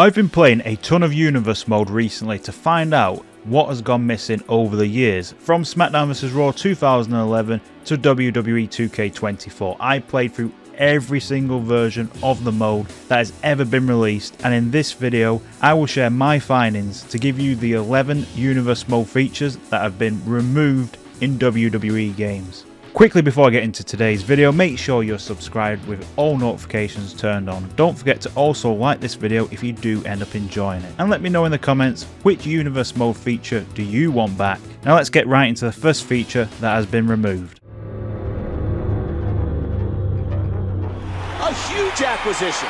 I've been playing a ton of Universe Mode recently to find out what has gone missing over the years, from SmackDown vs. Raw 2011 to WWE 2K24. I played through every single version of the mode that has ever been released, and in this video I will share my findings to give you the 11 Universe Mode features that have been removed in WWE games. Quickly before I get into today's video, make sure you're subscribed with all notifications turned on. Don't forget to also like this video if you do end up enjoying it. And let me know in the comments, which Universe Mode feature do you want back? Now let's get right into the first feature that has been removed. A huge acquisition.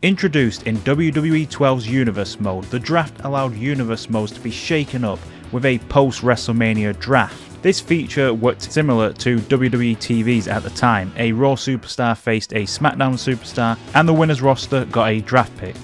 Introduced in WWE 12's Universe Mode, the draft allowed Universe Modes to be shaken up with a post-WrestleMania draft. This feature worked similar to WWE TVs at the time. A Raw superstar faced a SmackDown superstar and the winner's roster got a draft pick.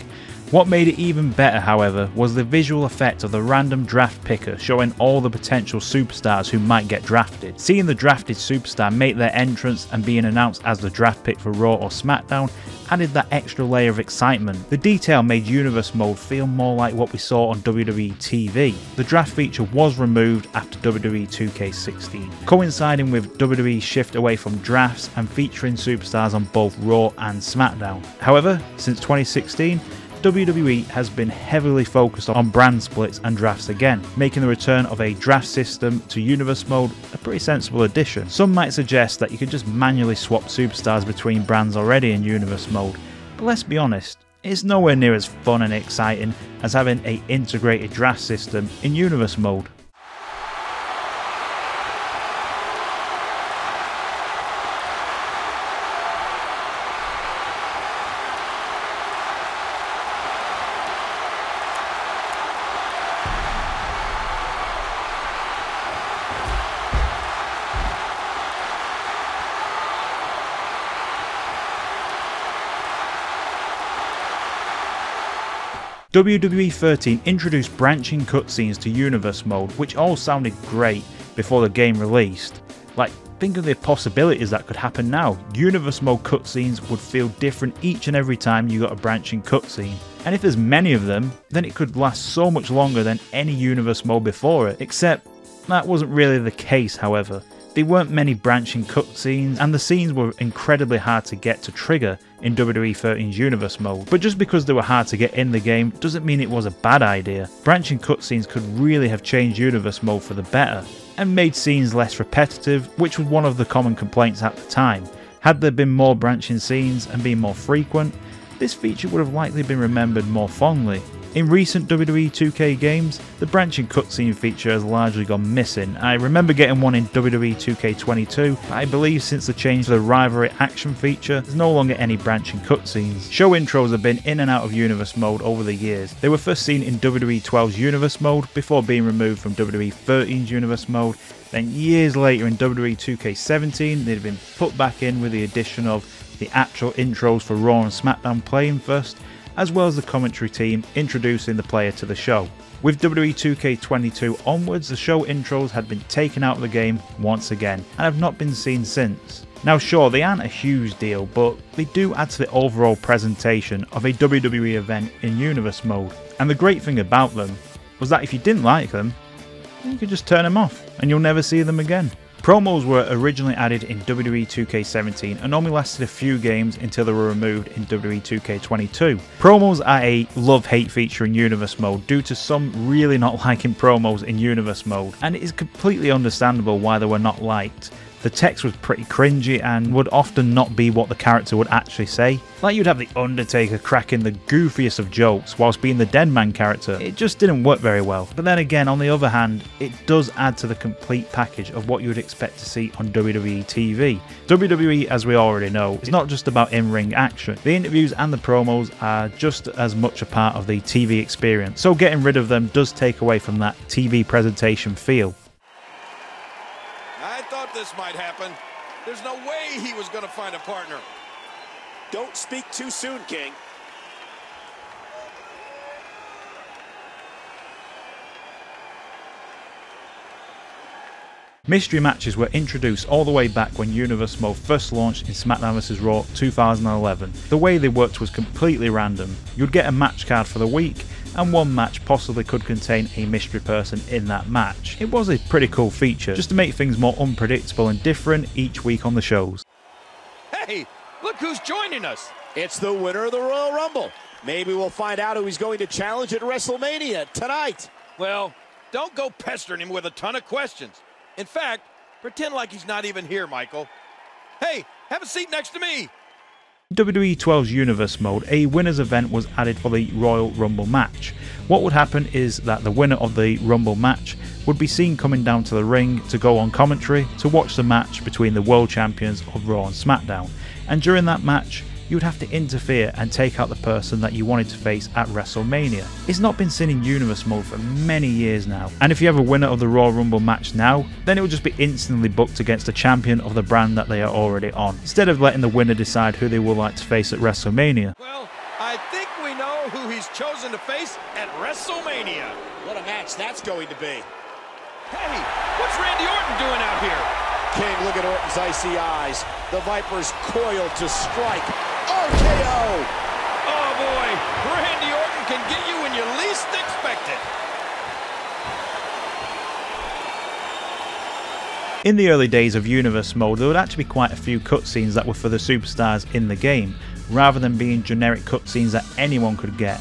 What made it even better, however, was the visual effect of the random draft picker showing all the potential superstars who might get drafted. Seeing the drafted superstar make their entrance and being announced as the draft pick for Raw or SmackDown added that extra layer of excitement. The detail made Universe Mode feel more like what we saw on WWE TV. The draft feature was removed after WWE 2K16, coinciding with WWE's shift away from drafts and featuring superstars on both Raw and SmackDown. However, since 2016, WWE has been heavily focused on brand splits and drafts again, making the return of a draft system to Universe Mode a pretty sensible addition. Some might suggest that you could just manually swap superstars between brands already in Universe Mode, but let's be honest, it's nowhere near as fun and exciting as having an integrated draft system in Universe Mode. WWE 13 introduced branching cutscenes to Universe Mode, which all sounded great before the game released. Like, think of the possibilities that could happen now. Universe Mode cutscenes would feel different each and every time you got a branching cutscene. And if there's many of them, then it could last so much longer than any Universe Mode before it. Except, that wasn't really the case, however. There weren't many branching cutscenes, and the scenes were incredibly hard to get to trigger in WWE 13's Universe Mode. But just because they were hard to get in the game doesn't mean it was a bad idea. Branching cutscenes could really have changed Universe Mode for the better, and made scenes less repetitive, which was one of the common complaints at the time. Had there been more branching scenes and been more frequent, this feature would have likely been remembered more fondly. In recent WWE 2K games, the branching cutscene feature has largely gone missing. I remember getting one in WWE 2K22, but I believe since the change to the rivalry action feature, there's no longer any branching cutscenes. Show intros have been in and out of Universe Mode over the years. They were first seen in WWE 12's Universe Mode before being removed from WWE 13's Universe Mode. Then years later in WWE 2K17, they'd been put back in with the addition of the actual intros for Raw and SmackDown playing first, as well as the commentary team introducing the player to the show. With WWE 2K22 onwards, the show intros had been taken out of the game once again and have not been seen since. Now sure, they aren't a huge deal, but they do add to the overall presentation of a WWE event in Universe Mode. And the great thing about them was that if you didn't like them, you could just turn them off and you'll never see them again. Promos were originally added in WWE 2K17 and only lasted a few games until they were removed in WWE 2K22. Promos are a love-hate feature in Universe Mode due to some really not liking promos in Universe Mode, and it is completely understandable why they were not liked. The text was pretty cringy and would often not be what the character would actually say. Like, you'd have the Undertaker cracking the goofiest of jokes whilst being the dead man character. It just didn't work very well. But then again, on the other hand, it does add to the complete package of what you would expect to see on WWE TV. WWE, as we already know, is not just about in-ring action. The interviews and the promos are just as much a part of the TV experience, so getting rid of them does take away from that TV presentation feel. I thought this might happen. There's no way he was going to find a partner. Don't speak too soon, King. Mystery matches were introduced all the way back when Universe Mode first launched in SmackDown vs. Raw 2011. The way they worked was completely random. You'd get a match card for the week, and one match possibly could contain a mystery person in that match. It was a pretty cool feature, just to make things more unpredictable and different each week on the shows. Hey, look who's joining us. It's the winner of the Royal Rumble. Maybe we'll find out who he's going to challenge at WrestleMania tonight. Well, don't go pestering him with a ton of questions. In fact, pretend like he's not even here, Michael. Hey, have a seat next to me. WWE 12's Universe Mode, a winner's event was added for the Royal Rumble match. What would happen is that the winner of the Rumble match would be seen coming down to the ring to go on commentary to watch the match between the world champions of Raw and SmackDown. And during that match, you would have to interfere and take out the person that you wanted to face at WrestleMania. It's not been seen in Universe Mode for many years now, and if you have a winner of the Royal Rumble match now, then it will just be instantly booked against the champion of the brand that they are already on, instead of letting the winner decide who they would like to face at WrestleMania. Well, I think we know who he's chosen to face at WrestleMania. What a match that's going to be. Hey, what's Randy Orton doing out here? King, look at Orton's icy eyes. The Viper's coiled to strike. RKO! Oh boy, Randy Orton can get you when you least expect it. In the early days of Universe Mode, there would actually be quite a few cutscenes that were for the superstars in the game, rather than being generic cutscenes that anyone could get.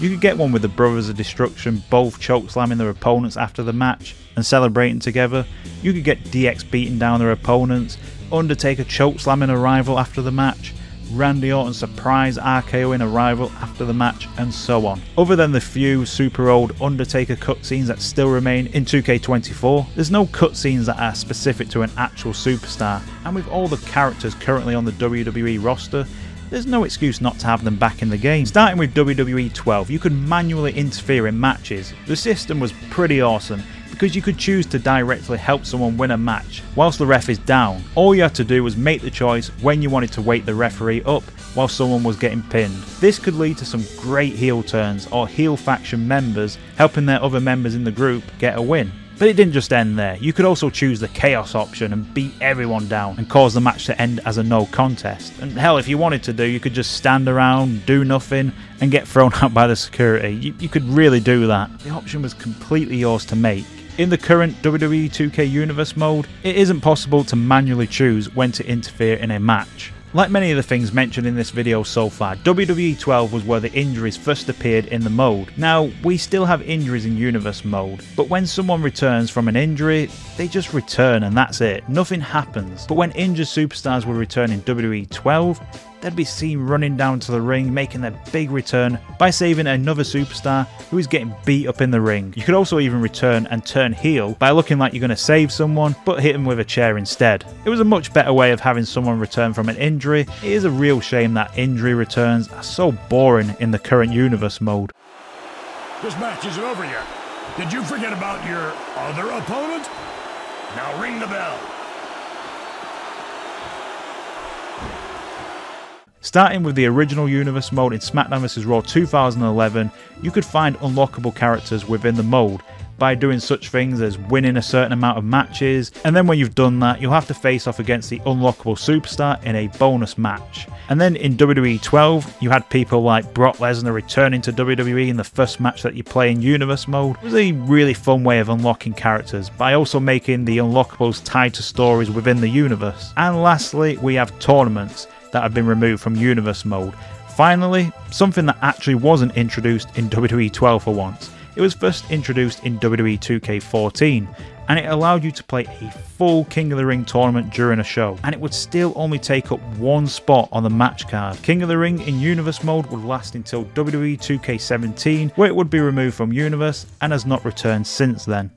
You could get one with the Brothers of Destruction both chokeslamming their opponents after the match and celebrating together. You could get DX beating down their opponents, Undertaker chokeslamming a rival after the match, Randy Orton surprise RKOing a rival after the match, and so on. Other than the few super old Undertaker cutscenes that still remain in 2K24, there's no cutscenes that are specific to an actual superstar, and with all the characters currently on the WWE roster, there's no excuse not to have them back in the game. Starting with WWE 12, you could manually interfere in matches. The system was pretty awesome because you could choose to directly help someone win a match whilst the ref is down. All you had to do was make the choice when you wanted to wake the referee up while someone was getting pinned. This could lead to some great heel turns or heel faction members helping their other members in the group get a win. But it didn't just end there. You could also choose the chaos option and beat everyone down and cause the match to end as a no contest. And hell, if you wanted to, do you could just stand around, do nothing, and get thrown out by the security. You could really do that. The option was completely yours to make. In the current WWE 2K Universe Mode, it isn't possible to manually choose when to interfere in a match. Like many of the things mentioned in this video so far, WWE 12 was where the injuries first appeared in the mode. Now, we still have injuries in Universe Mode, but when someone returns from an injury, they just return and that's it. Nothing happens. But when injured superstars would return in WWE 12, they'd be seen running down to the ring, making their big return by saving another superstar who is getting beat up in the ring. You could also even return and turn heel by looking like you're going to save someone, but hit him with a chair instead. It was a much better way of having someone return from an injury. It is a real shame that injury returns are so boring in the current Universe Mode. This match isn't over yet. Did you forget about your other opponent? Now ring the bell. Starting with the original Universe Mode in SmackDown vs. Raw 2011, you could find unlockable characters within the mode by doing such things as winning a certain amount of matches, and then when you've done that, you'll have to face off against the unlockable superstar in a bonus match. And then in WWE 12, you had people like Brock Lesnar returning to WWE in the first match that you play in Universe Mode. It was a really fun way of unlocking characters by also making the unlockables tied to stories within the universe. And lastly, we have tournaments that have been removed from Universe Mode. Finally, something that actually wasn't introduced in WWE 12 for once. It was first introduced in WWE 2K14, and it allowed you to play a full King of the Ring tournament during a show, and it would still only take up one spot on the match card. King of the Ring in Universe Mode would last until WWE 2K17, where it would be removed from Universe and has not returned since then.